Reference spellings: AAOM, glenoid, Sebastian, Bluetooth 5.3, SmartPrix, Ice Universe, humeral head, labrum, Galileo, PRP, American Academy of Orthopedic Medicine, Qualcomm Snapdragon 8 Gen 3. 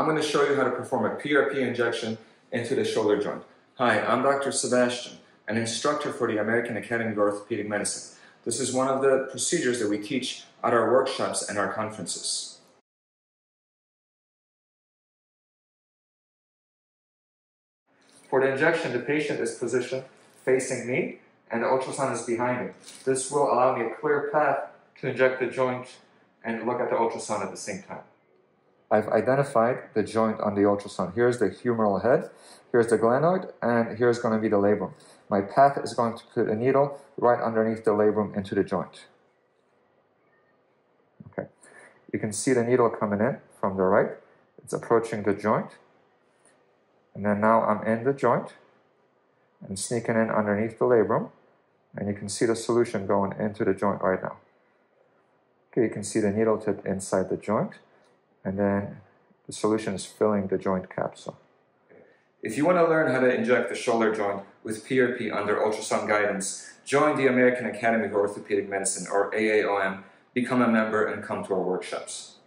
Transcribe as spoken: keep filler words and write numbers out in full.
I'm going to show you how to perform a P R P injection into the shoulder joint. Hi, I'm Doctor Sebastian, an instructor for the American Academy of Orthopedic Medicine. This is one of the procedures that we teach at our workshops and our conferences. For the injection, the patient is positioned facing me and the ultrasound is behind me. This will allow me a clear path to inject the joint and look at the ultrasound at the same time. I've identified the joint on the ultrasound. Here's the humeral head, here's the glenoid, and here's going to be the labrum. My path is going to put a needle right underneath the labrum into the joint. Okay. You can see the needle coming in from the right. It's approaching the joint. And then now I'm in the joint and sneaking in underneath the labrum, and you can see the solution going into the joint right now. Okay, you can see the needle tip inside the joint, and then the solution is filling the joint capsule. If you want to learn how to inject the shoulder joint with P R P under ultrasound guidance, join the American Academy of Orthopedic Medicine, or A A O M, become a member, and come to our workshops.